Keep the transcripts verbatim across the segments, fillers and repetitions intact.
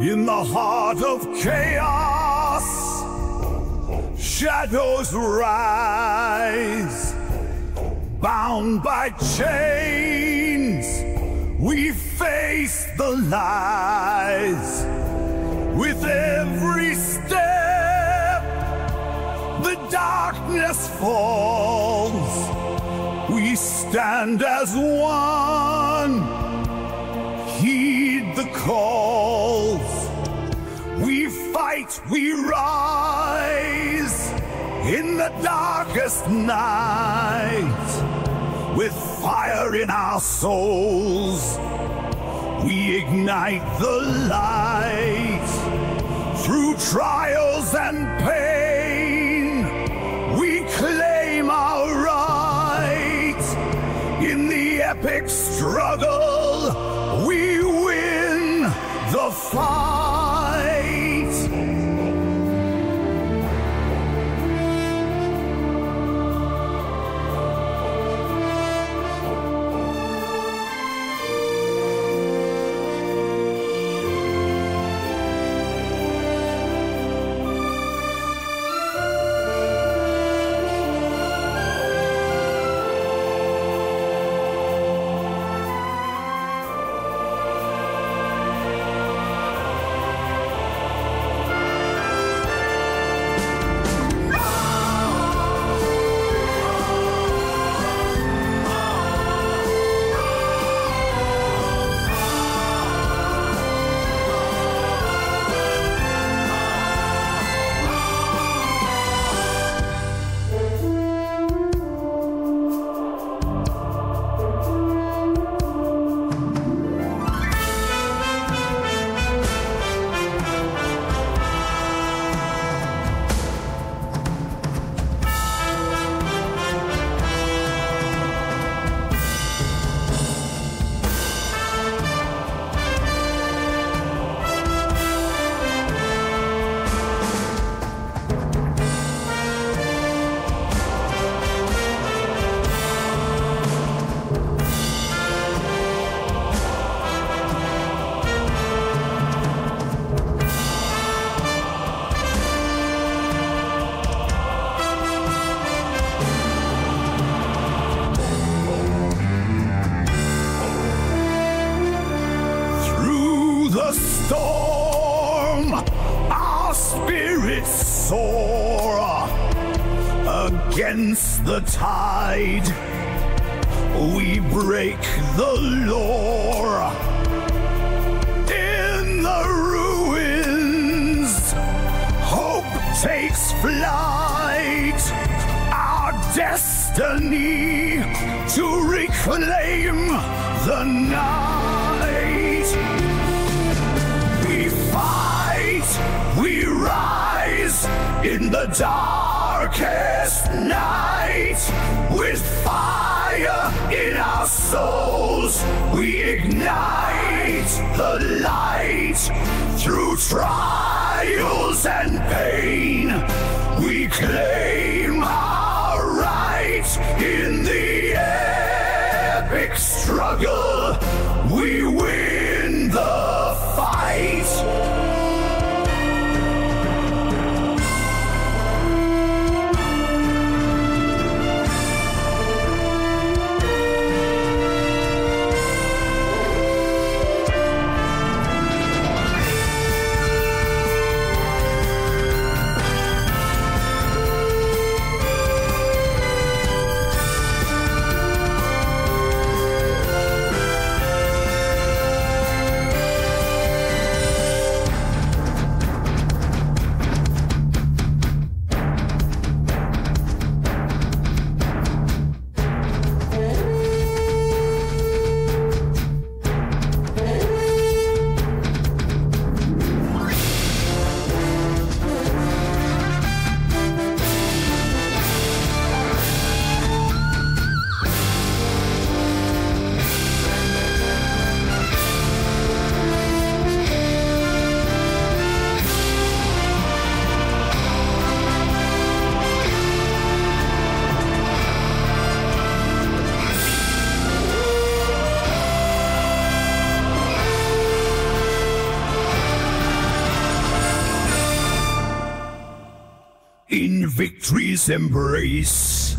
In the heart of chaos, shadows rise. Bound by chains, we face the lies. With every step, the darkness falls. We stand as one. Heed the calls. We fight, we rise in the darkest night. With fire in our souls, we ignite the light. Through trials and pain, we claim our right. In the epic struggle, we win the fight. Storm, our spirits soar against the tide. We break the lore in the ruins. Hope takes flight. Our destiny to reclaim the night. We rise in the darkest night. With fire in our souls, we ignite the light. Through trials and pain, we claim our right. In the epic struggle, we win the fight. trees embrace,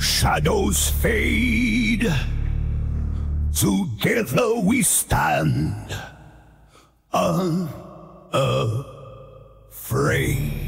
shadows fade, together we stand unafraid.